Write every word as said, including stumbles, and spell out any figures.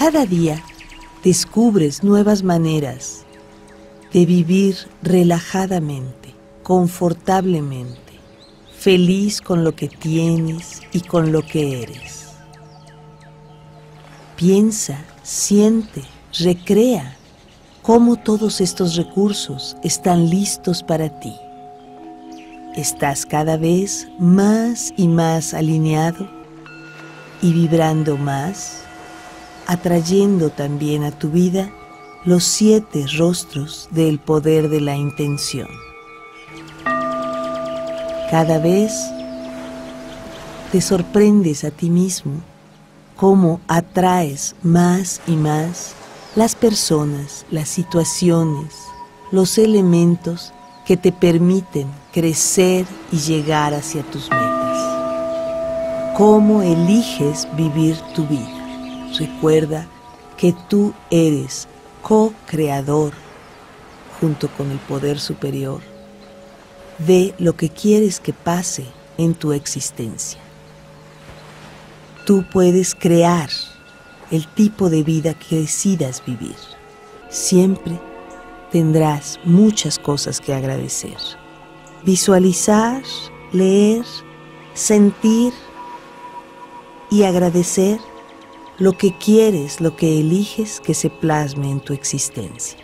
Cada día descubres nuevas maneras de vivir relajadamente, confortablemente, feliz con lo que tienes y con lo que eres. Piensa, siente, recrea cómo todos estos recursos están listos para ti. Estás cada vez más y más alineado y vibrando más, atrayendo también a tu vida los siete rostros del poder de la intención. Cada vez te sorprendes a ti mismo cómo atraes más y más las personas, las situaciones, los elementos que te permiten crecer y llegar hacia tus metas. Cómo eliges vivir tu vida. Recuerda que tú eres co-creador, junto con el poder superior, de lo que quieres que pase en tu existencia. Tú puedes crear el tipo de vida que decidas vivir. Siempre tendrás muchas cosas que agradecer. Visualizar, leer, sentir y agradecer lo que quieres, lo que eliges que se plasme en tu existencia.